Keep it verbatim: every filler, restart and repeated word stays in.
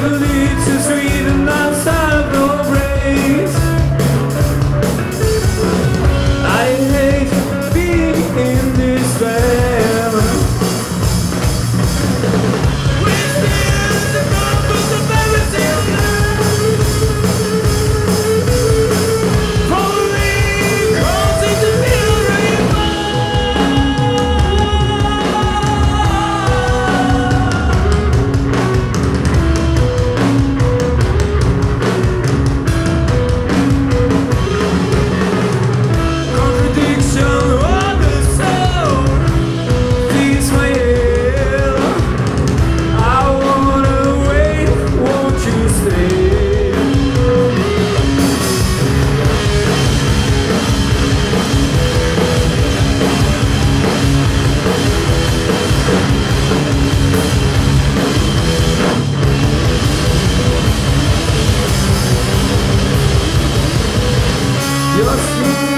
Just